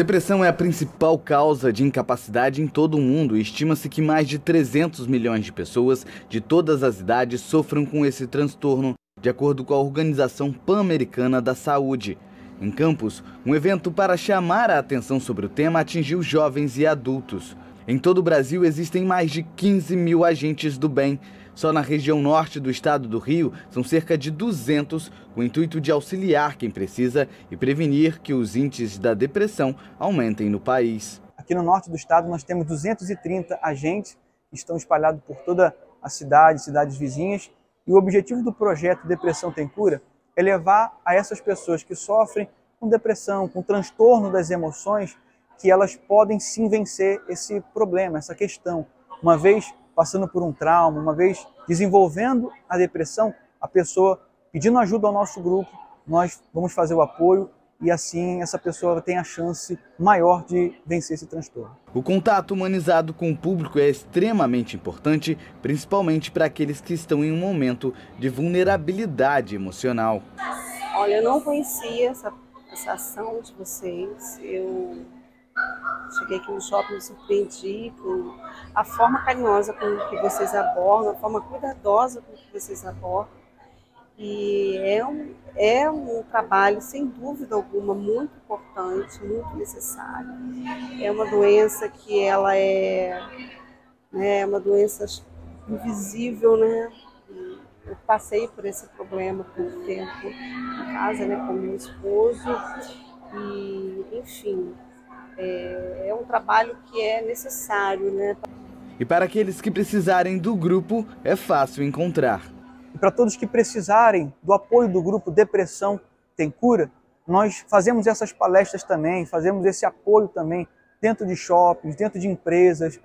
Depressão é a principal causa de incapacidade em todo o mundo e estima-se que mais de 300 milhões de pessoas de todas as idades sofram com esse transtorno, de acordo com a Organização Pan-Americana da Saúde. Em Campos, um evento para chamar a atenção sobre o tema atingiu jovens e adultos. Em todo o Brasil existem mais de 15 mil agentes do bem. Só na região norte do estado do Rio são cerca de 200, com o intuito de auxiliar quem precisa e prevenir que os índices da depressão aumentem no país. Aqui no norte do estado nós temos 230 agentes que estão espalhados por toda a cidade, cidades vizinhas. E o objetivo do projeto Depressão Tem Cura é levar a essas pessoas que sofrem com depressão, com transtorno das emoções, que elas podem sim vencer esse problema, essa questão. Uma vez passando por um trauma, uma vez desenvolvendo a depressão, a pessoa pedindo ajuda ao nosso grupo, nós vamos fazer o apoio e assim essa pessoa tem a chance maior de vencer esse transtorno. O contato humanizado com o público é extremamente importante, principalmente para aqueles que estão em um momento de vulnerabilidade emocional. Olha, eu não conhecia essa ação de vocês, eu cheguei aqui no shopping, me surpreendi com a forma carinhosa com que vocês abordam, a forma cuidadosa com que vocês abordam. E é um trabalho, sem dúvida alguma, muito importante, muito necessário. É uma doença que ela é uma doença invisível, né? Eu passei por esse problema por um tempo em casa, né, com meu esposo. E, enfim, é um trabalho que é necessário, né? E para aqueles que precisarem do grupo, é fácil encontrar. E para todos que precisarem do apoio do grupo Depressão Tem Cura, nós fazemos essas palestras também, fazemos esse apoio também dentro de shoppings, dentro de empresas,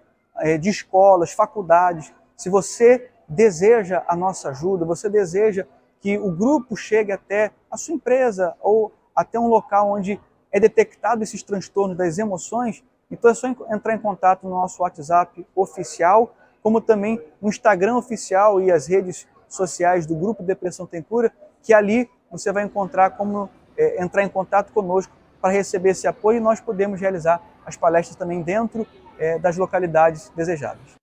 de escolas, faculdades. Se você deseja a nossa ajuda, você deseja que o grupo chegue até a sua empresa ou até um local onde é detectado esses transtornos das emoções, então é só entrar em contato no nosso WhatsApp oficial, como também no Instagram oficial e as redes sociais do grupo Depressão Tem Cura, que ali você vai encontrar como entrar em contato conosco para receber esse apoio e nós podemos realizar as palestras também dentro das localidades desejadas.